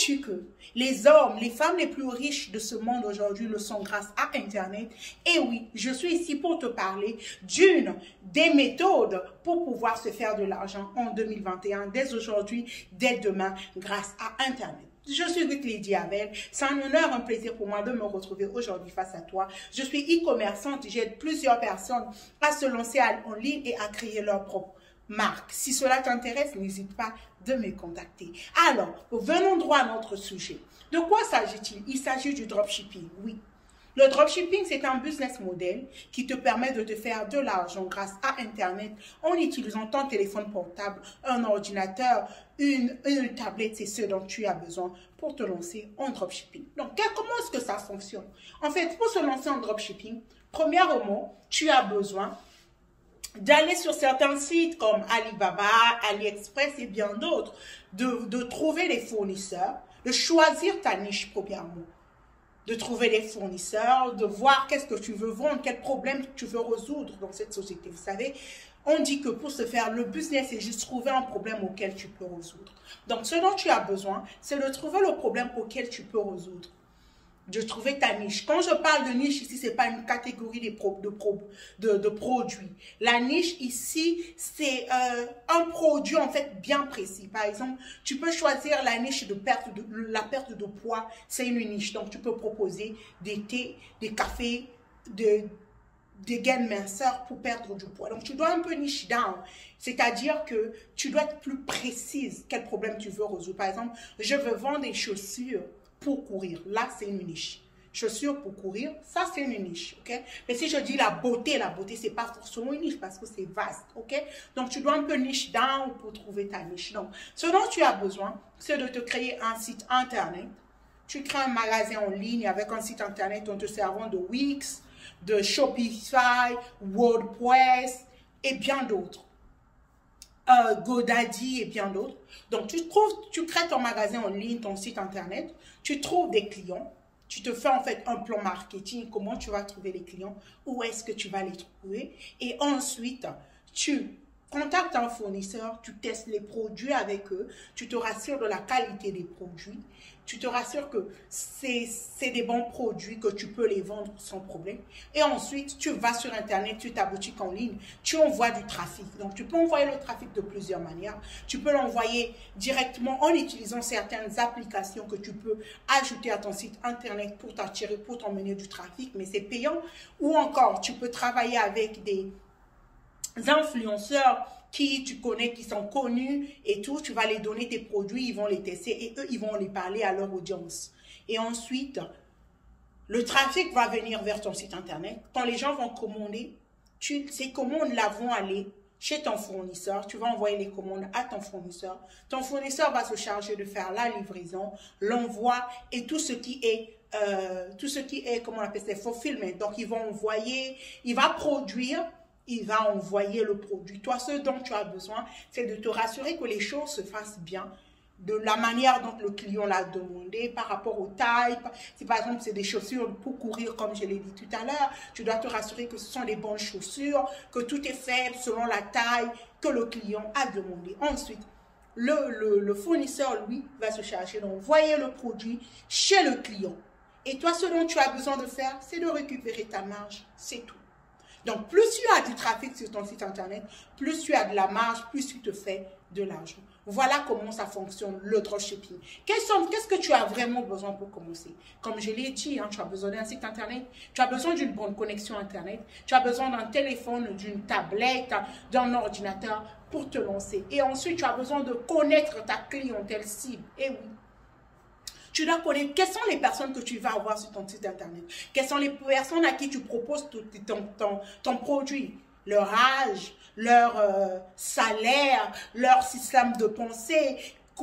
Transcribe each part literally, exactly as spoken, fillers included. Sais-tu que les hommes, les femmes les plus riches de ce monde aujourd'hui le sont grâce à Internet? Et oui, je suis ici pour te parler d'une des méthodes pour pouvoir se faire de l'argent en deux mille vingt et un, dès aujourd'hui, dès demain, grâce à Internet. Je suis Greatlady Avelle, c'est un honneur, un plaisir pour moi de me retrouver aujourd'hui face à toi. Je suis e-commerçante, j'aide plusieurs personnes à se lancer en ligne et à créer leur propre marque. Si cela t'intéresse, n'hésite pas de me contacter. Alors, venons droit à notre sujet. De quoi s'agit-il? Il, Il s'agit du dropshipping, oui. Le dropshipping, c'est un business model qui te permet de te faire de l'argent grâce à Internet en utilisant ton téléphone portable, un ordinateur, une, une tablette, c'est ce dont tu as besoin pour te lancer en dropshipping. Donc, comment est-ce que ça fonctionne? En fait, pour se lancer en dropshipping, premièrement, tu as besoin d'aller sur certains sites comme Alibaba, AliExpress et bien d'autres, de, de trouver les fournisseurs, de choisir ta niche premièrement, de trouver les fournisseurs, de voir qu'est-ce que tu veux vendre, quel problème tu veux résoudre dans cette société. Vous savez, on dit que pour se faire le business, c'est juste trouver un problème auquel tu peux résoudre. Donc, ce dont tu as besoin, c'est de trouver le problème auquel tu peux résoudre, de trouver ta niche. Quand je parle de niche ici, ce n'est pas une catégorie de, pro, de, pro, de, de produits. La niche ici, c'est euh, un produit en fait bien précis. Par exemple, tu peux choisir la niche de perte de, la perte de poids, c'est une niche. Donc, tu peux proposer des thés, des cafés, de, des gains de minceur pour perdre du poids. Donc, tu dois un peu niche down. C'est-à-dire que tu dois être plus précise quel problème tu veux résoudre. Par exemple, je veux vendre des chaussures pour courir, là c'est une niche. Chaussures pour courir, ça c'est une niche, ok? Mais si je dis la beauté, la beauté c'est pas forcément une niche parce que c'est vaste, ok? Donc tu dois un peu niche down pour trouver ta niche. Donc ce dont tu as besoin, c'est de te créer un site internet. Tu crées un magasin en ligne avec un site internet en te servant de Wix, de Shopify, WordPress et bien d'autres. Euh, Godaddy et bien d'autres. Donc, tu, trouves, tu crées ton magasin en ligne, ton site internet, tu trouves des clients, tu te fais en fait un plan marketing, comment tu vas trouver les clients, où est-ce que tu vas les trouver. Et ensuite, tu contactes un fournisseur, tu testes les produits avec eux, tu te rassures de la qualité des produits, tu te rassures que c'est des bons produits, que tu peux les vendre sans problème. Et ensuite, tu vas sur Internet, tu as ta boutique en ligne, tu envoies du trafic. Donc, tu peux envoyer le trafic de plusieurs manières. Tu peux l'envoyer directement en utilisant certaines applications que tu peux ajouter à ton site Internet pour t'attirer, pour t'emmener du trafic, mais c'est payant. Ou encore, tu peux travailler avec des influenceurs qui tu connais, qui sont connus et tout, tu vas les donner tes produits, ils vont les tester et eux, ils vont les parler à leur audience. Et ensuite, le trafic va venir vers ton site internet. Quand les gens vont commander, tu, ces commandes-là vont aller chez ton fournisseur, tu vas envoyer les commandes à ton fournisseur. Ton fournisseur va se charger de faire la livraison, l'envoi et tout ce qui est euh, tout ce qui est, comment on appelle ça, fulfillment. Donc, ils vont envoyer, il va produire, il va envoyer le produit. Toi, ce dont tu as besoin, c'est de te rassurer que les choses se fassent bien, de la manière dont le client l'a demandé, par rapport aux tailles. Si par exemple, c'est des chaussures pour courir, comme je l'ai dit tout à l'heure, tu dois te rassurer que ce sont les bonnes chaussures, que tout est fait selon la taille que le client a demandé. Ensuite, le, le, le fournisseur, lui, va se charger d'envoyer le produit chez le client. Et toi, ce dont tu as besoin de faire, c'est de récupérer ta marge, c'est tout. Donc, plus tu as du trafic sur ton site internet, plus tu as de la marge, plus tu te fais de l'argent. Voilà comment ça fonctionne, le dropshipping. Qu'est-ce que tu as vraiment besoin pour commencer? Comme je l'ai dit, hein, tu as besoin d'un site internet, tu as besoin d'une bonne connexion internet, tu as besoin d'un téléphone, d'une tablette, d'un ordinateur pour te lancer. Et ensuite, tu as besoin de connaître ta clientèle cible. Et oui. Tu dois connaître quelles sont les personnes que tu vas avoir sur ton site internet. Quelles sont les personnes à qui tu proposes ton, ton, ton, ton produit. Leur âge, leur euh, salaire, leur système de pensée.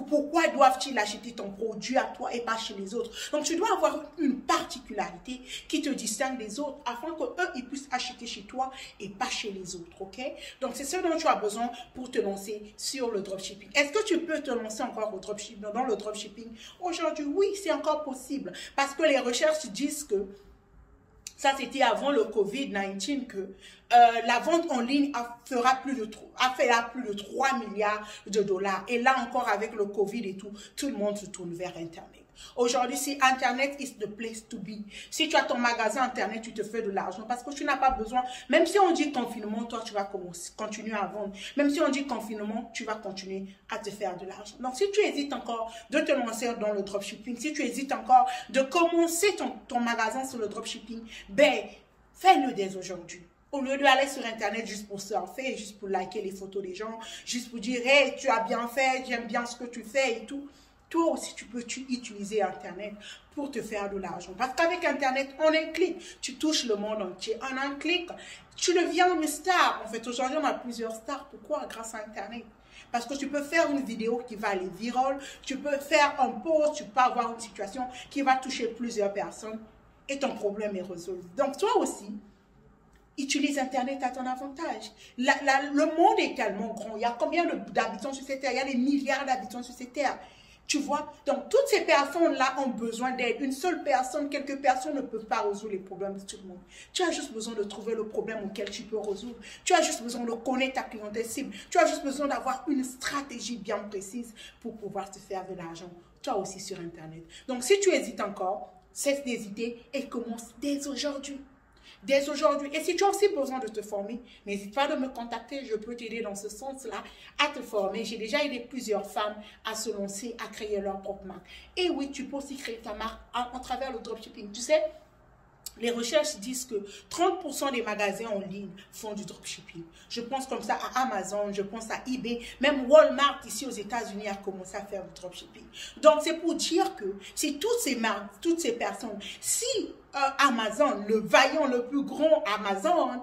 Pourquoi doivent-ils acheter ton produit à toi et pas chez les autres? Donc, tu dois avoir une particularité qui te distingue des autres afin qu'eux, ils puissent acheter chez toi et pas chez les autres, ok? Donc, c'est ce dont tu as besoin pour te lancer sur le dropshipping. Est-ce que tu peux te lancer encore au dropshipping, dans le dropshipping? Aujourd'hui, oui, c'est encore possible parce que les recherches disent que ça c'était avant le Covid dix-neuf, que euh, la vente en ligne a, fera plus de, a fait là plus de trois milliards de dollars. Et là encore, avec le Covid et tout, tout le monde se tourne vers Internet. Aujourd'hui, si Internet is the place to be, si tu as ton magasin Internet, tu te fais de l'argent parce que tu n'as pas besoin, même si on dit confinement, toi tu vas commencer, continuer à vendre, même si on dit confinement, tu vas continuer à te faire de l'argent. Donc si tu hésites encore de te lancer dans le dropshipping, si tu hésites encore de commencer ton, ton magasin sur le dropshipping, ben fais-le dès aujourd'hui. Au lieu d'aller sur Internet juste pour surfer, juste pour liker les photos des gens, juste pour dire « Hey, tu as bien fait, j'aime bien ce que tu fais et tout », toi aussi, tu peux tu, utiliser Internet pour te faire de l'argent. Parce qu'avec Internet, en un clic, tu touches le monde entier. En un clic, tu deviens une star. En fait, aujourd'hui, on a plusieurs stars. Pourquoi? Grâce à Internet. Parce que tu peux faire une vidéo qui va aller viral, tu peux faire un post, tu peux avoir une situation qui va toucher plusieurs personnes et ton problème est résolu. Donc, toi aussi, utilise Internet à ton avantage. La, la, le monde est tellement grand. Il y a combien d'habitants sur cette terre? Il y a des milliards d'habitants sur cette terre. Tu vois, donc toutes ces personnes-là ont besoin d'aide. Une seule personne, quelques personnes ne peuvent pas résoudre les problèmes de tout le monde. Tu as juste besoin de trouver le problème auquel tu peux résoudre. Tu as juste besoin de connaître ta clientèle cible. Tu as juste besoin d'avoir une stratégie bien précise pour pouvoir te faire de l'argent, toi aussi sur Internet. Donc si tu hésites encore, cesse d'hésiter et commence dès aujourd'hui. Dès aujourd'hui. Et si tu as aussi besoin de te former, n'hésite pas de me contacter, je peux t'aider dans ce sens-là à te former. J'ai déjà aidé plusieurs femmes à se lancer, à créer leur propre marque. Et oui, tu peux aussi créer ta marque à travers le dropshipping. Tu sais, les recherches disent que trente pour cent des magasins en ligne font du dropshipping. Je pense comme ça à Amazon, je pense à eBay, même Walmart ici aux États-Unis a commencé à faire du dropshipping. Donc c'est pour dire que si toutes ces marques, toutes ces personnes, si euh, Amazon, le vaillant, le plus grand Amazon,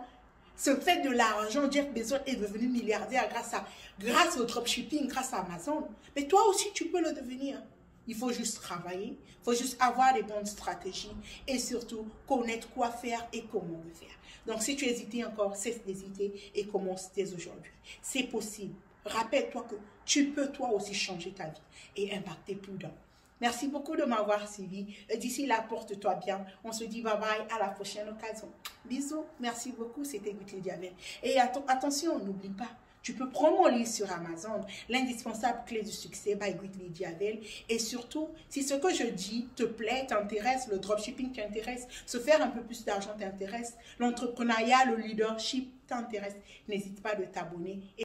se fait de l'argent, Jeff Bezos est devenu milliardaire grâce, à, grâce au dropshipping, grâce à Amazon, mais toi aussi tu peux le devenir. Il faut juste travailler, il faut juste avoir les bonnes stratégies et surtout connaître quoi faire et comment le faire. Donc si tu hésites encore, cesse d'hésiter et commence dès aujourd'hui. C'est possible. Rappelle-toi que tu peux toi aussi changer ta vie et impacter plus d'un. Merci beaucoup de m'avoir suivi. D'ici là, porte-toi bien. On se dit bye bye à la prochaine occasion. Bisous, merci beaucoup, c'était Greatlady Avelle. Et att attention, n'oublie pas. Tu peux prendre mon livre sur Amazon, l'indispensable clé du succès by Greatlady Avelle. Et surtout, si ce que je dis te plaît, t'intéresse, le dropshipping t'intéresse, se faire un peu plus d'argent t'intéresse, l'entrepreneuriat, le leadership t'intéresse, n'hésite pas de t'abonner.